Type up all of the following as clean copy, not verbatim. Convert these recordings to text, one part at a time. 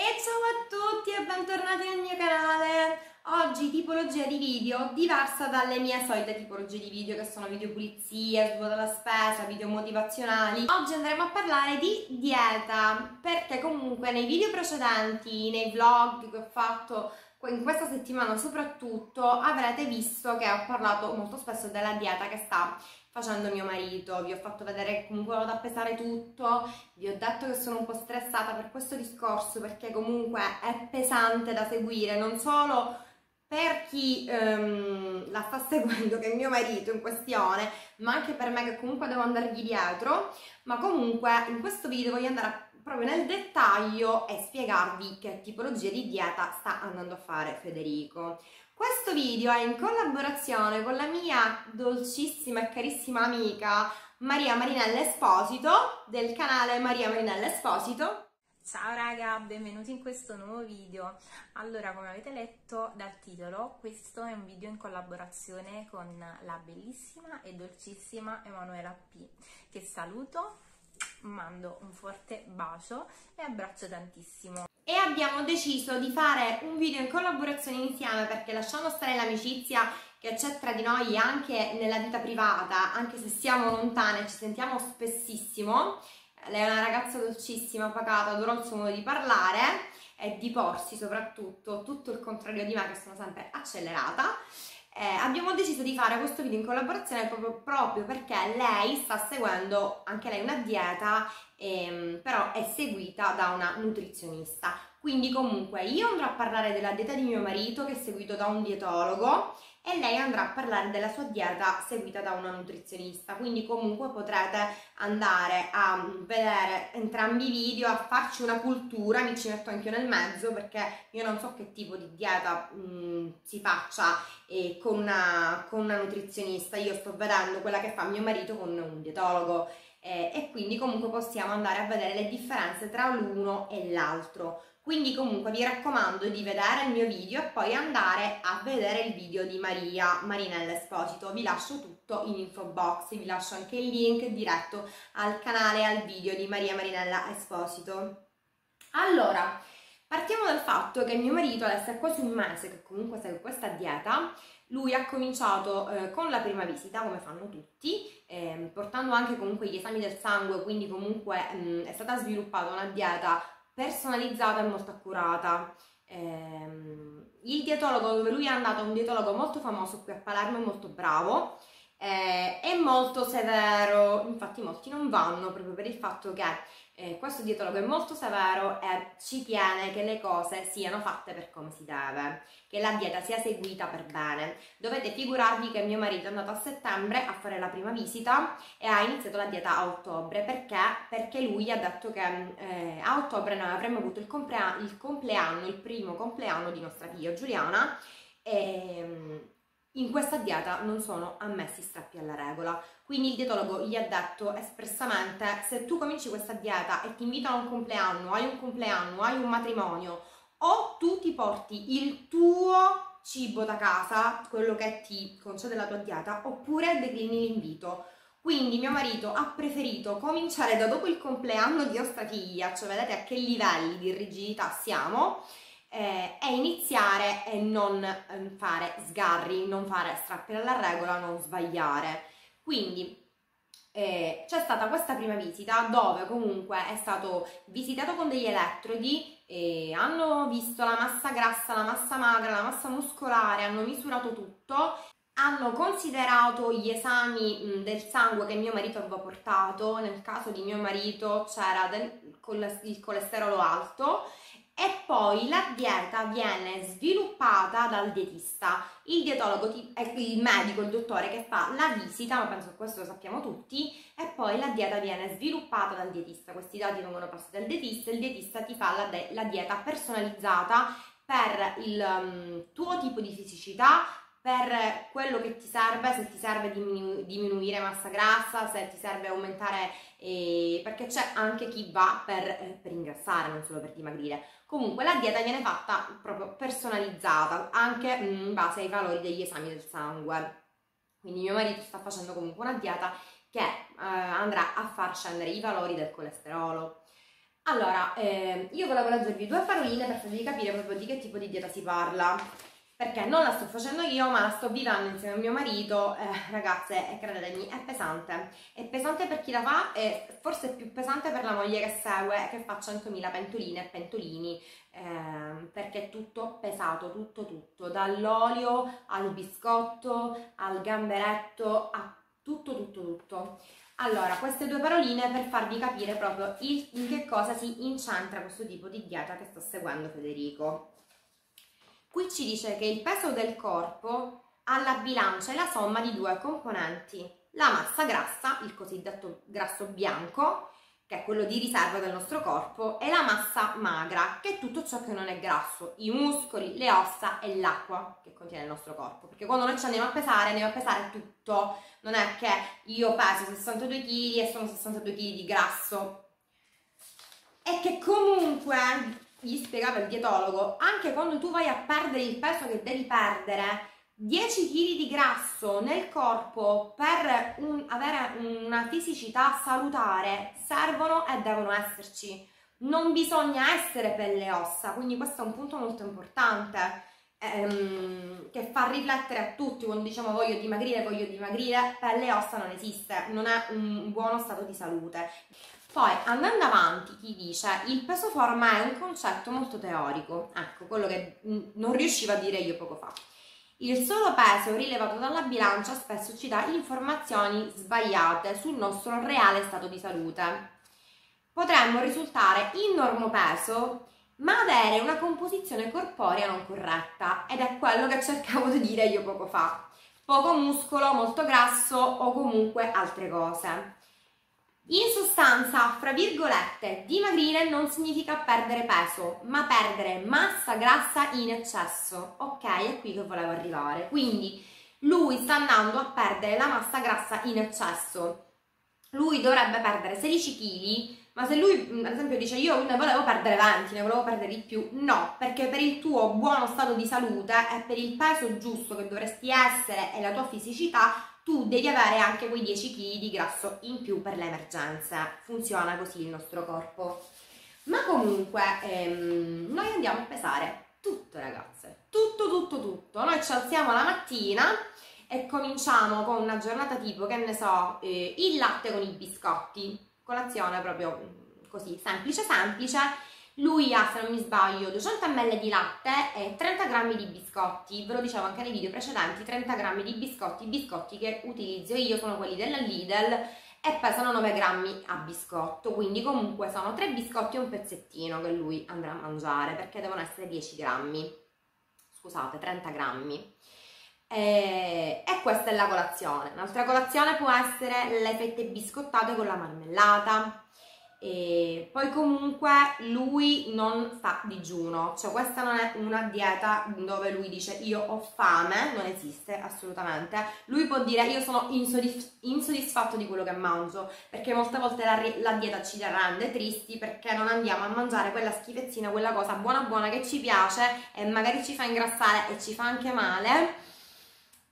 E ciao a tutti e bentornati nel mio canale. Oggi tipologia di video diversa dalle mie solite tipologie di video, che sono video pulizie, svuota la spesa, video motivazionali. Oggi andremo a parlare di dieta, perché comunque nei video precedenti, nei vlog che ho fatto in questa settimana soprattutto, avrete visto che ho parlato molto spesso della dieta che sta facendo mio marito. Vi ho fatto vedere che comunque vado a pesare tutto, vi ho detto che sono un po' stressata per questo discorso perché comunque è pesante da seguire, non solo per chi la sta seguendo, che è mio marito in questione, ma anche per me che comunque devo andargli dietro. Ma comunque in questo video voglio andare proprio nel dettaglio e spiegarvi che tipologia di dieta sta andando a fare Federico. Questo video è in collaborazione con la mia dolcissima e carissima amica Maria Marinella Esposito, del canale Maria Marinella Esposito. Ciao raga, benvenuti in questo nuovo video. Allora, come avete letto dal titolo, questo è un video in collaborazione con la bellissima e dolcissima Emanuela P., che saluto, mando un forte bacio e abbraccio tantissimo. E abbiamo deciso di fare un video in collaborazione insieme perché lasciamo stare l'amicizia che c'è tra di noi anche nella vita privata, anche se siamo lontane, ci sentiamo spessissimo. Lei è una ragazza dolcissima, pacata, adoro il suo modo di parlare e di porsi soprattutto, tutto il contrario di me che sono sempre accelerata. Abbiamo deciso di fare questo video in collaborazione proprio perché lei sta seguendo anche lei una dieta, però è seguita da una nutrizionista. Quindi comunque io andrò a parlare della dieta di mio marito, che è seguito da un dietologo, e lei andrà a parlare della sua dieta seguita da una nutrizionista. Quindi comunque potrete andare a vedere entrambi i video, a farci una cultura. Mi ci metto anche io nel mezzo perché io non so che tipo di dieta si faccia con una nutrizionista. Io sto vedendo quella che fa mio marito con un dietologo e quindi comunque possiamo andare a vedere le differenze tra l'uno e l'altro. Quindi comunque vi raccomando di vedere il mio video e poi andare a vedere il video di Maria Marinella Esposito. Vi lascio tutto in info box, vi lascio anche il link diretto al canale e al video di Maria Marinella Esposito. Allora, partiamo dal fatto che mio marito adesso è quasi un mese che comunque segue questa dieta. Lui ha cominciato con la prima visita, come fanno tutti, portando anche comunque gli esami del sangue, quindi comunque è stata sviluppata una dieta personalizzata e molto accurata. Il dietologo dove lui è andato è un dietologo molto famoso qui a Palermo, molto bravo, è molto severo, infatti molti non vanno proprio per il fatto che questo dietologo è molto severo e ci tiene che le cose siano fatte per come si deve, che la dieta sia seguita per bene. Dovete figurarvi che mio marito è andato a settembre a fare la prima visita e ha iniziato la dieta a ottobre. Perché? Perché lui ha detto che a ottobre noi avremmo avuto il primo compleanno di nostra figlia Giuliana e in questa dieta non sono ammessi strappi alla regola. Quindi il dietologo gli ha detto espressamente: se tu cominci questa dieta e ti invitano a un compleanno, hai un matrimonio, o tu ti porti il tuo cibo da casa, quello che ti concede la tua dieta, oppure declini l'invito. Quindi mio marito ha preferito cominciare da dopo il compleanno di nostra figlia, cioè vedete a che livelli di rigidità siamo, e iniziare e non fare sgarri, non fare strappi alla regola, non sbagliare. Quindi c'è stata questa prima visita dove comunque è stato visitato con degli elettrodi, hanno visto la massa grassa, la massa magra, la massa muscolare, hanno misurato tutto, hanno considerato gli esami del sangue che mio marito aveva portato. Nel caso di mio marito c'era il colesterolo alto. E poi la dieta viene sviluppata dal dietista. Il dietologo è il medico, il dottore che fa la visita, ma penso che questo lo sappiamo tutti, e poi la dieta viene sviluppata dal dietista. Questi dati vengono passati al dietista, il dietista ti fa la dieta personalizzata per il tuo tipo di fisicità, per quello che ti serve, se ti serve diminuire massa grassa, se ti serve aumentare, perché c'è anche chi va per ingrassare, non solo per dimagrire. Comunque la dieta viene fatta proprio personalizzata, anche in base ai valori degli esami del sangue. Quindi mio marito sta facendo comunque una dieta che andrà a far scendere i valori del colesterolo. Allora, io volevo leggervi due paroline per farvi capire proprio di che tipo di dieta si parla, perché non la sto facendo io, ma la sto vivendo insieme a mio marito. Ragazze, credetemi, è pesante. È pesante per chi la fa e forse è più pesante per la moglie che segue, che fa 100.000 pentoline e pentolini, perché è tutto pesato, tutto, dall'olio al biscotto, al gamberetto, a tutto. Allora, queste due paroline per farvi capire proprio in che cosa si incentra questo tipo di dieta che sta seguendo Federico. Qui ci dice che il peso del corpo alla bilancia è la somma di due componenti: la massa grassa, il cosiddetto grasso bianco, che è quello di riserva del nostro corpo, e la massa magra, che è tutto ciò che non è grasso, i muscoli, le ossa e l'acqua che contiene il nostro corpo. Perché quando noi ci andiamo a pesare tutto, non è che io peso 62 kg e sono 62 kg di grasso. E che comunque, gli spiegava il dietologo, anche quando tu vai a perdere il peso che devi perdere, 10 kg di grasso nel corpo per avere una fisicità salutare servono e devono esserci. Non bisogna essere pelle e ossa, quindi questo è un punto molto importante che fa riflettere a tutti quando diciamo voglio dimagrire. Pelle e ossa non esiste, non è un buono stato di salute. Poi andando avanti chi dice il peso forma è un concetto molto teorico, ecco quello che non riuscivo a dire io poco fa. Il solo peso rilevato dalla bilancia spesso ci dà informazioni sbagliate sul nostro reale stato di salute. Potremmo risultare in normopeso ma avere una composizione corporea non corretta, ed è quello che cercavo di dire io poco fa. Poco muscolo, molto grasso o comunque altre cose. In sostanza, fra virgolette, dimagrire non significa perdere peso, ma perdere massa grassa in eccesso. Ok, è qui che volevo arrivare. Quindi lui sta andando a perdere la massa grassa in eccesso. Lui dovrebbe perdere 16 kg, ma se lui, ad esempio, dice io ne volevo perdere 20, ne volevo perdere di più, no, perché per il tuo buono stato di salute e per il peso giusto che dovresti essere e la tua fisicità, tu devi avere anche quei 10 kg di grasso in più per le emergenze. Funziona così il nostro corpo. Ma comunque noi andiamo a pesare tutto, ragazze, tutto. Noi ci alziamo la mattina e cominciamo con una giornata tipo, che ne so, il latte con i biscotti, colazione proprio così, semplice. Lui ha, se non mi sbaglio, 200 ml di latte e 30 g di biscotti. Ve lo dicevo anche nei video precedenti, 30 g di biscotti. I biscotti che utilizzo io sono quelli della Lidl e pesano 9 g a biscotto. Quindi comunque sono 3 biscotti e un pezzettino che lui andrà a mangiare, perché devono essere 10 g. Scusate, 30 g. E questa è la colazione. Un'altra colazione può essere le fette biscottate con la marmellata. E poi comunque lui non fa digiuno, cioè questa non è una dieta dove lui dice io ho fame, non esiste assolutamente. Lui può dire io sono insoddisfatto di quello che mangio, perché molte volte la dieta ci rende tristi perché non andiamo a mangiare quella schifezzina, quella cosa buona che ci piace e magari ci fa ingrassare e ci fa anche male,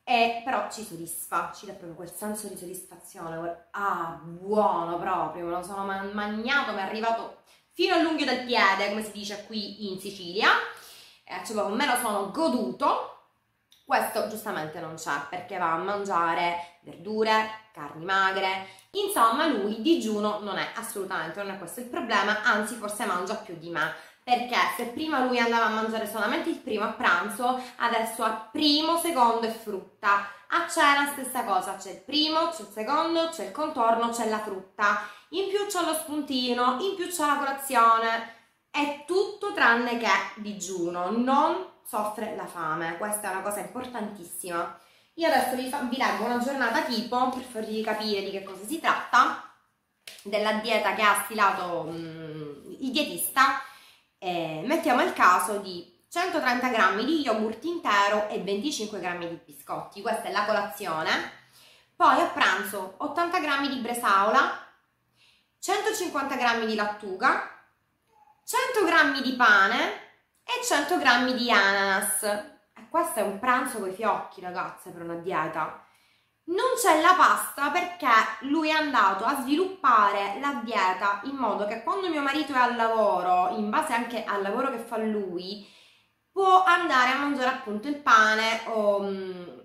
e però ci soddisfa, ci dà proprio quel senso di soddisfazione, buono proprio, me lo sono mangiato, mi è arrivato fino all'unghio del piede, come si dice qui in Sicilia, cioè me lo sono goduto. Questo giustamente non c'è, perché va a mangiare verdure, carni magre, insomma lui digiuno non è assolutamente, non è questo il problema, anzi forse mangia più di me. Perché se prima lui andava a mangiare solamente il primo a pranzo, adesso ha primo, secondo e frutta. A cena stessa cosa, c'è il primo, c'è il secondo, c'è il contorno, c'è la frutta. In più c'è lo spuntino, in più c'è la colazione. È tutto tranne che digiuno, non soffre la fame. Questa è una cosa importantissima. Io adesso vi leggo una giornata tipo per farvi capire di che cosa si tratta, della dieta che ha stilato il dietista. Mettiamo il caso di 130 g di yogurt intero e 25 g di biscotti, questa è la colazione. Poi a pranzo 80 g di bresaola, 150 g di lattuga, 100 g di pane e 100 g di ananas. E questo è un pranzo coi fiocchi, ragazze, per una dieta. non c'è la pasta perché lui è andato a sviluppare la dieta in modo che quando mio marito è al lavoro, in base anche al lavoro che fa lui, può andare a mangiare appunto il pane o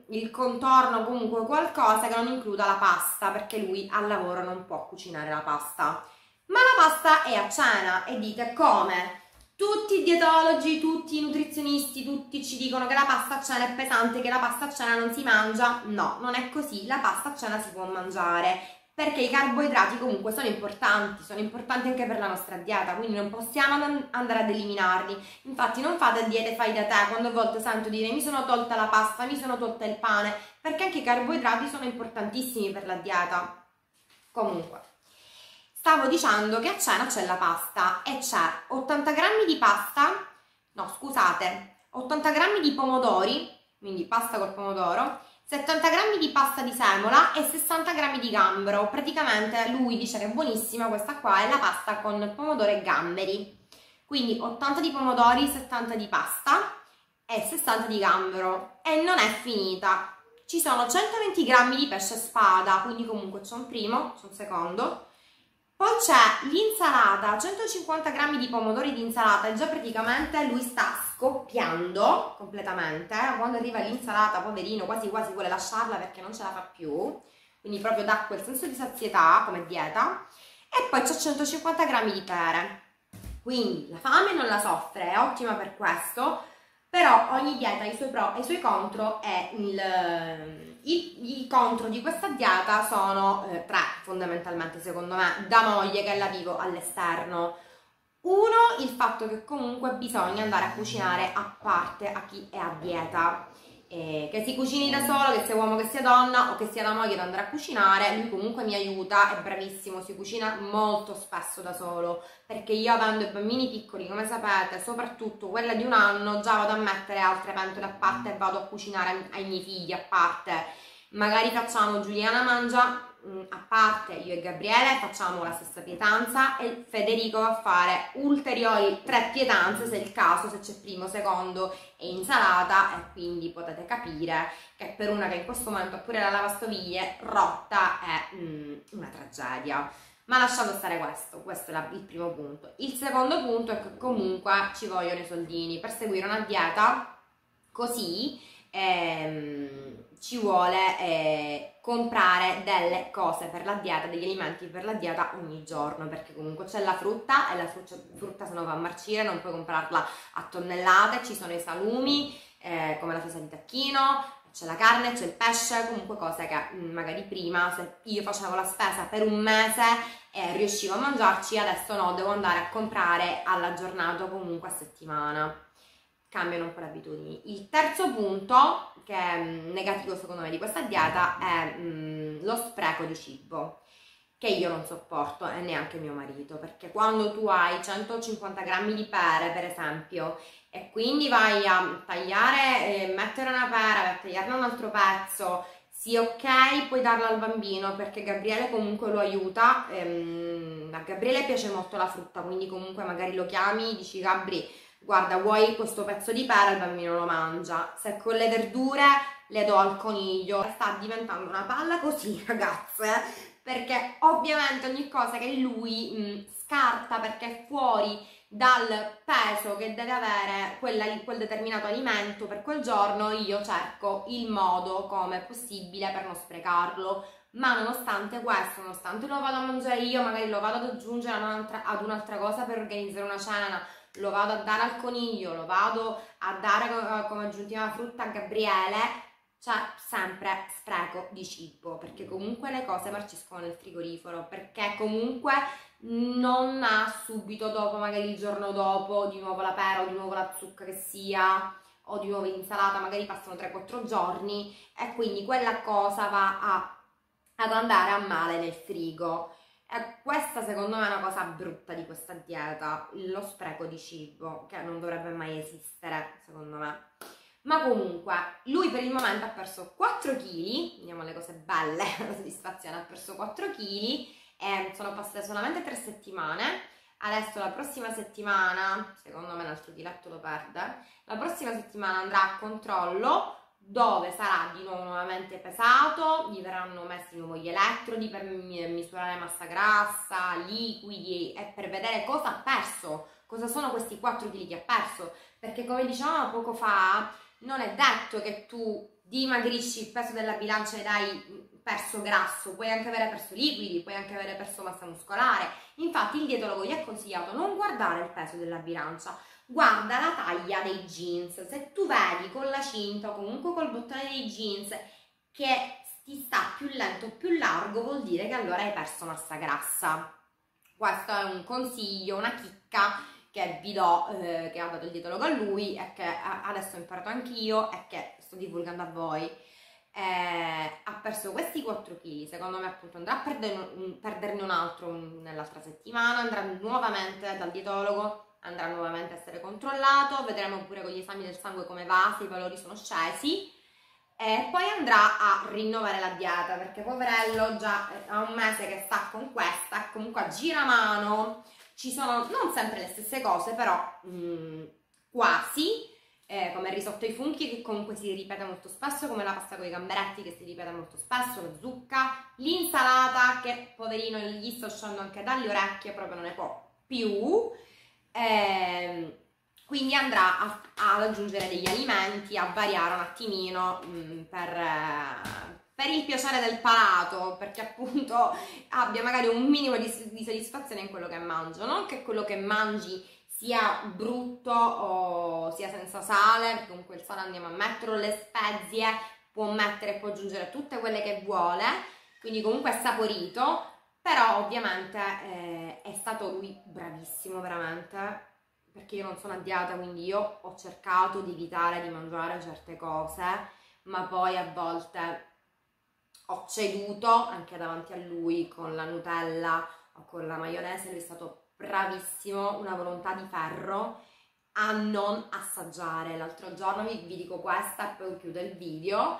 il contorno, comunque qualcosa che non includa la pasta, perché lui al lavoro non può cucinare la pasta. Ma la pasta è a cena, e dite come? Tutti i dietologi, tutti i nutrizionisti, tutti ci dicono che la pasta a cena è pesante, che la pasta a cena non si mangia. No, non è così, la pasta a cena si può mangiare, perché i carboidrati comunque sono importanti anche per la nostra dieta, quindi non possiamo andare ad eliminarli. Infatti non fate diete fai da te, quando a volte sento dire mi sono tolta la pasta, mi sono tolta il pane, perché anche i carboidrati sono importantissimi per la dieta. Comunque, stavo dicendo che a cena c'è la pasta e c'è 80 grammi di pasta, no scusate, 80 grammi di pomodori, quindi pasta col pomodoro, 70 grammi di pasta di semola e 60 grammi di gambero. Praticamente lui dice che è buonissima questa qua, è la pasta con pomodoro e gamberi. Quindi 80 di pomodori, 70 di pasta e 60 di gambero. E non è finita. Ci sono 120 grammi di pesce spada, quindi comunque c'è un primo, c'è un secondo. Poi c'è l'insalata, 150 grammi di pomodori di insalata, e già praticamente lui sta scoppiando completamente. Quando arriva l'insalata, poverino, quasi quasi vuole lasciarla perché non ce la fa più, quindi proprio dà quel senso di sazietà come dieta. E poi c'è 150 grammi di pere, quindi la fame non la soffre, è ottima per questo, però ogni dieta ha i suoi pro e i suoi contro, e i contro di questa dieta sono tre fondamentalmente, secondo me, da moglie che la vivo all'esterno. Uno, il fatto che comunque bisogna andare a cucinare a parte a chi è a dieta, che si cucini da solo, che sia uomo che sia donna o che sia la moglie ad andare a cucinare, lui comunque mi aiuta, è bravissimo, si cucina molto spesso da solo, perché io, avendo i bambini piccoli come sapete, soprattutto quella di un anno, già vado a mettere altre pentole a parte e vado a cucinare ai miei figli a parte. Magari facciamo Giuliana mangia a parte, io e Gabriele facciamo la stessa pietanza e Federico va a fare ulteriori 3 pietanze se è il caso, se c'è primo, secondo e insalata, e quindi potete capire che per una che in questo momento ha pure la lavastoviglie rotta è una tragedia. Ma lasciamo stare questo è il primo punto. Il secondo punto è che comunque ci vogliono i soldini per seguire una dieta così. Ci vuole comprare delle cose per la dieta, degli alimenti per la dieta ogni giorno, perché comunque c'è la frutta e la frutta se no va a marcire, non puoi comprarla a tonnellate, ci sono i salumi come la fesa di tacchino, c'è la carne, c'è il pesce, comunque cose che magari prima, se io facevo la spesa per un mese riuscivo a mangiarci, adesso no, devo andare a comprare alla giornata o comunque a settimana. Cambiano un po' le abitudini. Il terzo punto, che è negativo secondo me di questa dieta, è lo spreco di cibo, che io non sopporto e neanche mio marito, perché quando tu hai 150 grammi di pere, per esempio, e quindi vai a tagliare, mettere una pera, vai a tagliarne un altro pezzo, sì ok, puoi darlo al bambino perché Gabriele comunque lo aiuta, a Gabriele piace molto la frutta, quindi comunque magari lo chiami, dici Gabri, guarda, vuoi questo pezzo di pera? Il bambino lo mangia. Se con le verdure le do al coniglio. Sta diventando una palla così, ragazze, perché ovviamente ogni cosa che lui scarta perché è fuori dal peso che deve avere quel determinato alimento per quel giorno, io cerco il modo come è possibile per non sprecarlo. Ma nonostante questo, nonostante lo vado a mangiare io, magari lo vado ad aggiungere ad un'altra cosa per organizzare una cena, lo vado a dare al coniglio, lo vado a dare come aggiuntiva frutta a Gabriele, c'è sempre spreco di cibo, perché comunque le cose marciscono nel frigorifero, perché comunque non ha subito dopo, magari il giorno dopo, di nuovo la pera o di nuovo la zucca che sia, o di nuovo l'insalata, magari passano 3-4 giorni e quindi quella cosa va ad andare a male nel frigo. Questa secondo me è una cosa brutta di questa dieta, lo spreco di cibo, che non dovrebbe mai esistere secondo me. Ma comunque lui per il momento ha perso 4 kg, andiamo alle cose belle, la soddisfazione, ha perso 4 kg e sono passate solamente 3 settimane. Adesso la prossima settimana, secondo me l'altro diletto lo perde, la prossima settimana andrà a controllo dove sarà di nuovo nuovamente pesato, gli verranno messi di nuovo gli elettrodi per misurare massa grassa, liquidi e per vedere cosa ha perso, cosa sono questi 4 kg che ha perso, perché come dicevamo poco fa non è detto che tu dimagrisci il peso della bilancia e dai perso grasso, puoi anche avere perso liquidi, puoi anche avere perso massa muscolare. Infatti il dietologo gli ha consigliato non guardare il peso della bilancia, guarda la taglia dei jeans. Se tu vedi con la cinta o comunque col bottone dei jeans che ti sta più lento o più largo, vuol dire che allora hai perso massa grassa. Questo è un consiglio, una chicca che vi do, che ha dato il dietologo a lui e che adesso ho imparato anch'io e che sto divulgando a voi. Ha perso questi 4 kg, secondo me appunto andrà a perderne un altro nell'altra settimana, andrà nuovamente dal dietologo, andrà nuovamente a essere controllato, vedremo pure con gli esami del sangue come va, se i valori sono scesi, e poi andrà a rinnovare la dieta, perché poverello già ha un mese che sta con questa, comunque a giramano ci sono non sempre le stesse cose, però quasi. Come il risotto ai funghi che comunque si ripete molto spesso, come la pasta con i gamberetti che si ripete molto spesso, la zucca, l'insalata che poverino gli sta uscendo anche dalle orecchie, proprio non ne può più, quindi andrà ad aggiungere degli alimenti, a variare un attimino per il piacere del palato, perché appunto abbia magari un minimo di soddisfazione in quello che mangia, non che quello che mangi sia brutto o sia senza sale, perché comunque il sale andiamo a metterlo, le spezie può mettere e può aggiungere tutte quelle che vuole, quindi comunque è saporito, però ovviamente è stato lui bravissimo veramente, perché io non sono a dieta, quindi io ho cercato di evitare di mangiare certe cose, ma poi a volte ho ceduto anche davanti a lui con la Nutella o con la maionese, lui è stato bravissimo, una volontà di ferro a non assaggiare. L'altro giorno vi dico questa e poi chiudo il video,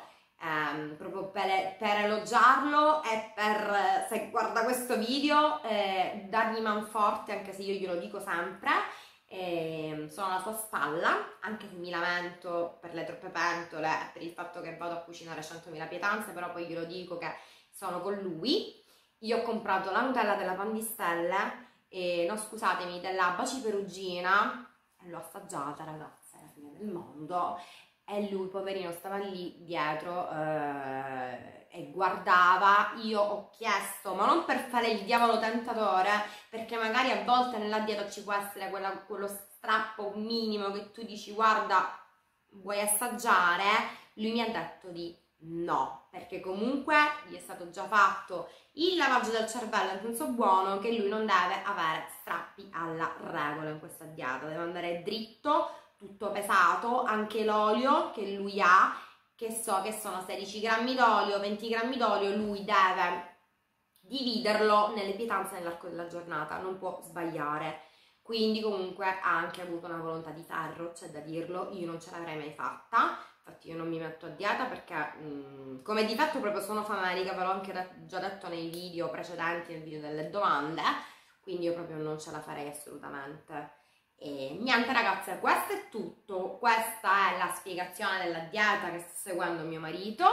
proprio per elogiarlo e per, se guarda questo video, dargli manforte, anche se io glielo dico sempre, sono alla sua spalla, anche se mi lamento per le troppe pentole e per il fatto che vado a cucinare 100.000 pietanze, però poi glielo dico che sono con lui. Io ho comprato la Nutella della Pandistelle, no scusatemi, della Baci Perugina, l'ho assaggiata ragazzi, è la fine del mondo, e lui poverino stava lì dietro e guardava. Io ho chiesto, ma non per fare il diavolo tentatore, perché magari a volte nella dieta ci può essere quello strappo minimo che tu dici guarda vuoi assaggiare, lui mi ha detto di no, perché comunque gli è stato già fatto il lavaggio del cervello in senso buono, che lui non deve avere strappi alla regola in questa dieta, deve andare dritto, tutto pesato, anche l'olio che lui ha, che so che sono 16 grammi d'olio, 20 grammi d'olio, lui deve dividerlo nelle pietanze nell'arco della giornata, non può sbagliare, quindi comunque ha anche avuto una volontà di ferro, c'è da dirlo, io non ce l'avrei mai fatta. Infatti io non mi metto a dieta perché come di fatto proprio sono famelica, ve l'ho anche già detto nei video precedenti, nel video delle domande, quindi io proprio non ce la farei assolutamente. E niente ragazze, questo è tutto, questa è la spiegazione della dieta che sta seguendo mio marito,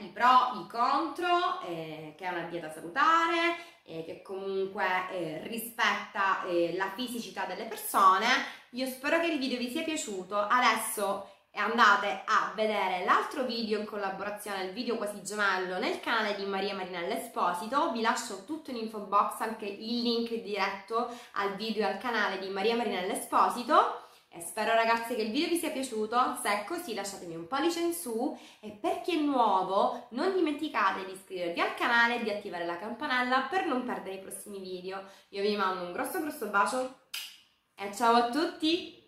i pro, i contro, che è una dieta salutare, che comunque rispetta la fisicità delle persone. Io spero che il video vi sia piaciuto, adesso andate a vedere l'altro video in collaborazione, il video quasi gemello nel canale di Maria Marinella Esposito, vi lascio tutto in info box anche il link diretto al video e al canale di Maria Marinella Esposito, e spero ragazzi che il video vi sia piaciuto, se è così lasciatemi un pollice in su e per chi è nuovo non dimenticate di iscrivervi al canale e di attivare la campanella per non perdere i prossimi video. Io vi mando un grosso grosso bacio e ciao a tutti!